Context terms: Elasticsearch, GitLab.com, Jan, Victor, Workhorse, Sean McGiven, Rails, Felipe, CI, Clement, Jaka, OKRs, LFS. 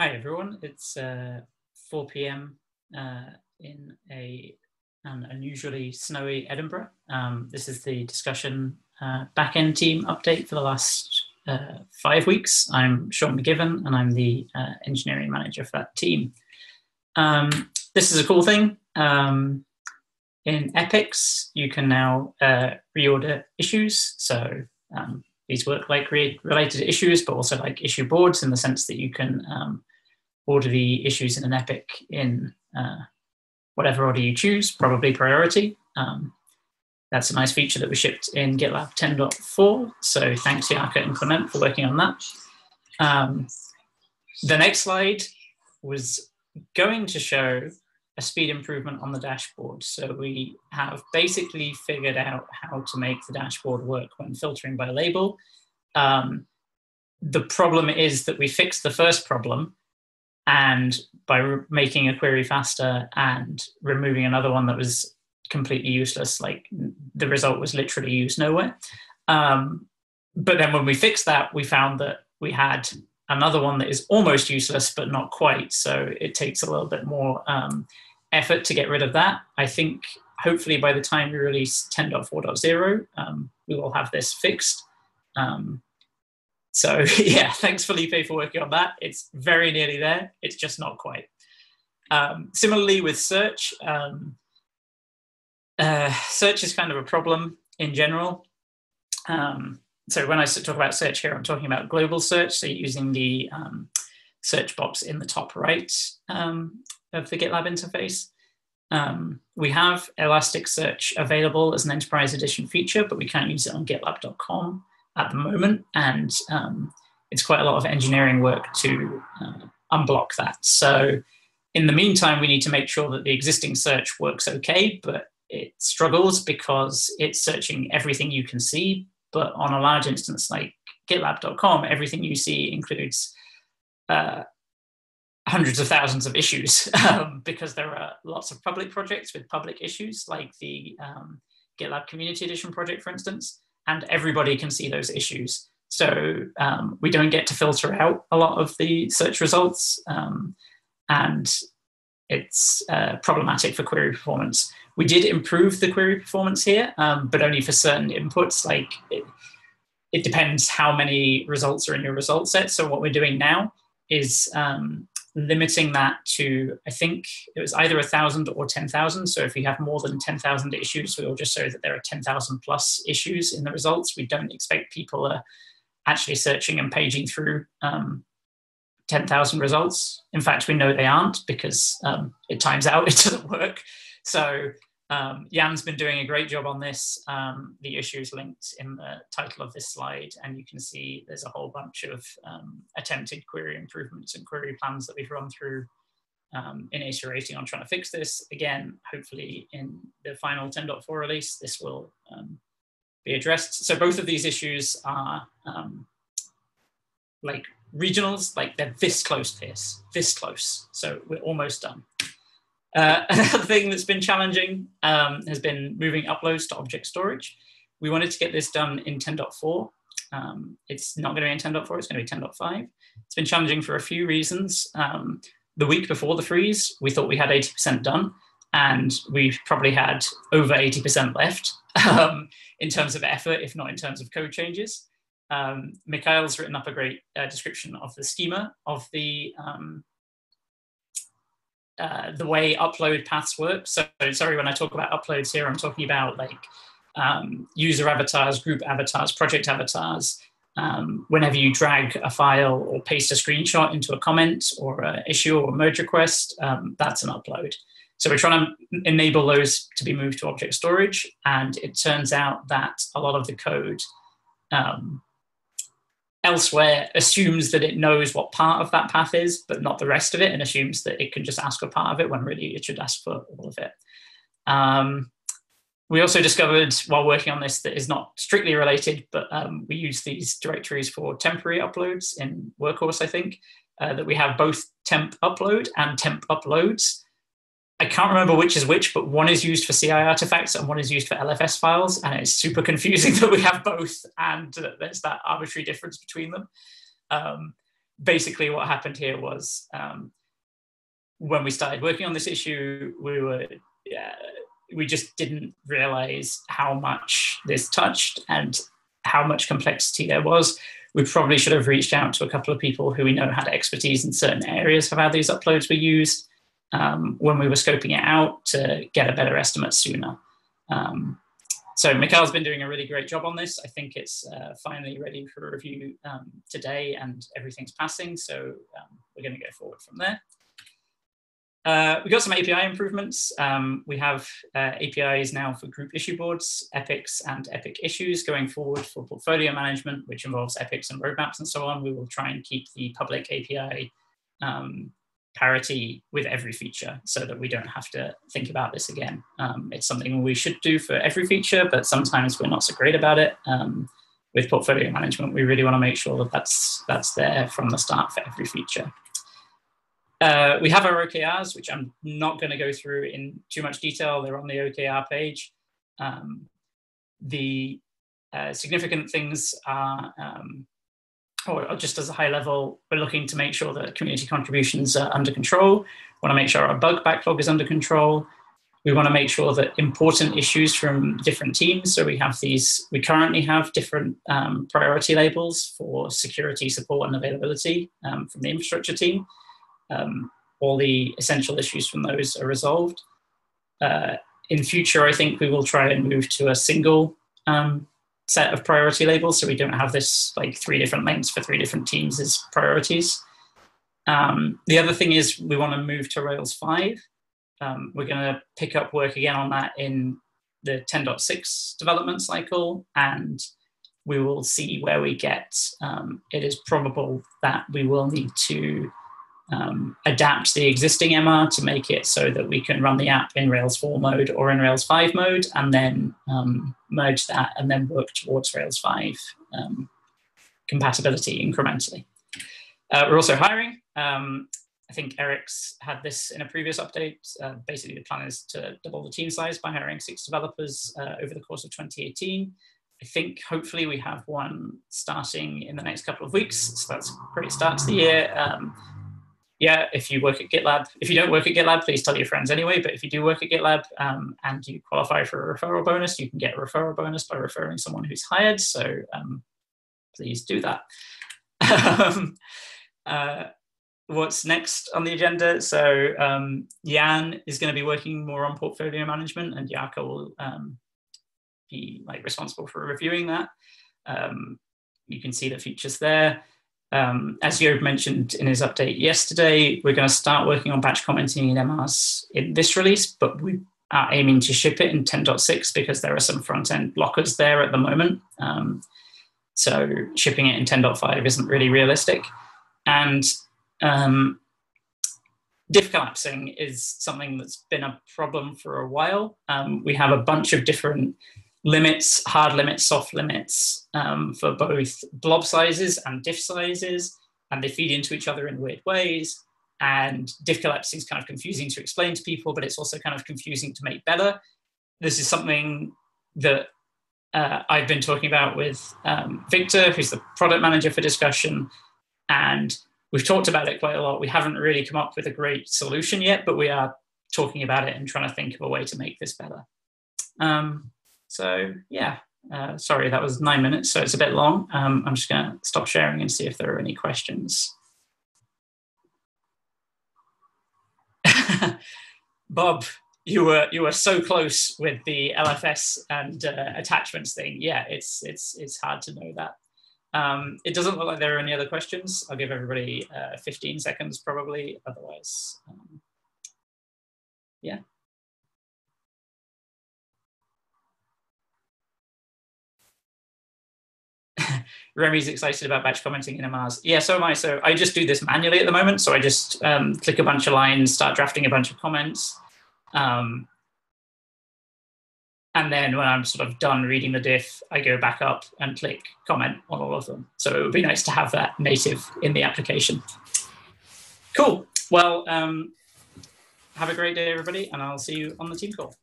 Hi everyone, it's 4 p.m. In an unusually snowy Edinburgh. This is the discussion backend team update for the last 5 weeks. I'm Sean McGiven and I'm the engineering manager for that team. This is a cool thing. In epics, you can now reorder issues. So these work like related issues, but also like issue boards in the sense that you can order the issues in an epic in whatever order you choose, probably priority. That's a nice feature that was shipped in GitLab 10.4. So thanks Jaka and Clement for working on that. The next slide was going to show a speed improvement on the dashboard. So we have basically figured out how to make the dashboard work when filtering by label. The problem is that we fixed the first problem, and by making a query faster and removing another one that was completely useless, like the result was literally used nowhere. But then when we fixed that, we found that we had another one that is almost useless, but not quite. So it takes a little bit more effort to get rid of that. I think hopefully by the time we release 10.4.0, we will have this fixed. So yeah, thanks Felipe for working on that. It's very nearly there. It's just not quite. Similarly with search, search is kind of a problem in general. So when I talk about search here, I'm talking about global search. So using the search box in the top right of the GitLab interface. We have Elasticsearch available as an enterprise edition feature, but we can't use it on GitLab.com at the moment. And it's quite a lot of engineering work to unblock that. So in the meantime, we need to make sure that the existing search works okay, but it struggles because it's searching everything you can see. But on a large instance like GitLab.com, everything you see includes hundreds of thousands of issues because there are lots of public projects with public issues, like the GitLab Community Edition project, for instance, and everybody can see those issues. So we don't get to filter out a lot of the search results, and it's problematic for query performance. We did improve the query performance here, but only for certain inputs. Like it depends how many results are in your result set. So what we're doing now is limiting that to, I think it was either 1,000 or 10,000. So if we have more than 10,000 issues, we will just show that there are 10,000 plus issues in the results. We don't expect people are actually searching and paging through 10,000 results. In fact, we know they aren't because it times out, it doesn't work. So Jan's been doing a great job on this. The issues linked in the title of this slide, and you can see there's a whole bunch of attempted query improvements and query plans that we've run through in iterating on trying to fix this. Again, hopefully in the final 10.4 release, this will be addressed. So both of these issues are like regionals, like they're this close to this close. So we're almost done. Another thing that's been challenging has been moving uploads to object storage. We wanted to get this done in 10.4. It's not going to be in 10.4, it's going to be 10.5. It's been challenging for a few reasons. The week before the freeze, we thought we had 80% done, and we've probably had over 80% left in terms of effort, if not in terms of code changes. Mikhail's written up a great description of the schema of the way upload paths work. So sorry, when I talk about uploads here, I'm talking about like user avatars, group avatars, project avatars. Whenever you drag a file or paste a screenshot into a comment or an issue or a merge request, that's an upload. So we're trying to enable those to be moved to object storage. And it turns out that a lot of the code elsewhere assumes that it knows what part of that path is, but not the rest of it, and assumes that it can just ask for part of it when really it should ask for all of it. We also discovered while working on this that is not strictly related, but we use these directories for temporary uploads in Workhorse, I think, that we have both temp upload and temp uploads. I can't remember which is which, but one is used for CI artifacts and one is used for LFS files. And it's super confusing that we have both and that there's that arbitrary difference between them. basically what happened here was when we started working on this issue, we just didn't realize how much this touched and how much complexity there was. We probably should have reached out to a couple of people who we know had expertise in certain areas of how these uploads were used when we were scoping it out to get a better estimate sooner. So Mikhail's been doing a really great job on this. I think it's finally ready for review today and everything's passing. So we're going to go forward from there. We got some API improvements. We have APIs now for group issue boards, epics and epic issues going forward for portfolio management, which involves epics and roadmaps and so on. We will try and keep the public API parity with every feature so that we don't have to think about this again. It's something we should do for every feature, but sometimes we're not so great about it. With portfolio management, we really want to make sure that that's there from the start for every feature. We have our OKRs, which I'm not going to go through in too much detail. They're on the OKR page. The significant things are, or just as a high level, we're looking to make sure that community contributions are under control. We want to make sure our bug backlog is under control. We want to make sure that important issues from different teams. So we have these, we currently have different priority labels for security, support, and availability from the infrastructure team. All the essential issues from those are resolved. In future, I think we will try and move to a single set of priority labels, so we don't have this like 3 different lengths for 3 different teams as priorities. The other thing is we want to move to Rails 5. We're going to pick up work again on that in the 10.6 development cycle, and we will see where we get. It is probable that we will need to adapt the existing MR to make it so that we can run the app in Rails 4 mode or in Rails 5 mode, and then merge that and then work towards Rails 5 compatibility incrementally. We're also hiring. I think Eric's had this in a previous update. Basically, the plan is to double the team size by hiring 6 developers over the course of 2018. I think hopefully we have one starting in the next couple of weeks, so that's a great start to the year. Yeah, if you work at GitLab, if you don't work at GitLab, please tell your friends anyway, but if you do work at GitLab and you qualify for a referral bonus, you can get a referral bonus by referring someone who's hired, so please do that. What's next on the agenda? So Jan is going to be working more on portfolio management, and Jaka will be responsible for reviewing that. You can see the features there. As Job mentioned in his update yesterday, we're going to start working on batch commenting in MRs in this release, but we are aiming to ship it in 10.6 because there are some front-end blockers there at the moment. So shipping it in 10.5 isn't really realistic. And diff collapsing is something that's been a problem for a while. We have a bunch of different limits, hard limits, soft limits for both blob sizes and diff sizes, and they feed into each other in weird ways. And diff collapsing is kind of confusing to explain to people, but it's also kind of confusing to make better. This is something that I've been talking about with Victor, who's the product manager for discussion, and we've talked about it quite a lot. We haven't really come up with a great solution yet, but we are talking about it and trying to think of a way to make this better. So yeah, sorry, that was 9 minutes, so it's a bit long. I'm just going to stop sharing and see if there are any questions. Bob, you were so close with the LFS and attachments thing. Yeah, it's hard to know that. It doesn't look like there are any other questions. I'll give everybody 15 seconds probably, otherwise, yeah. Remy's excited about batch commenting in MRs. Yeah, so am I. So I just do this manually at the moment. So I just click a bunch of lines, start drafting a bunch of comments. And then when I'm sort of done reading the diff, I go back up and click comment on all of them. So it would be nice to have that native in the application. Cool. Well, have a great day, everybody, and I'll see you on the team call.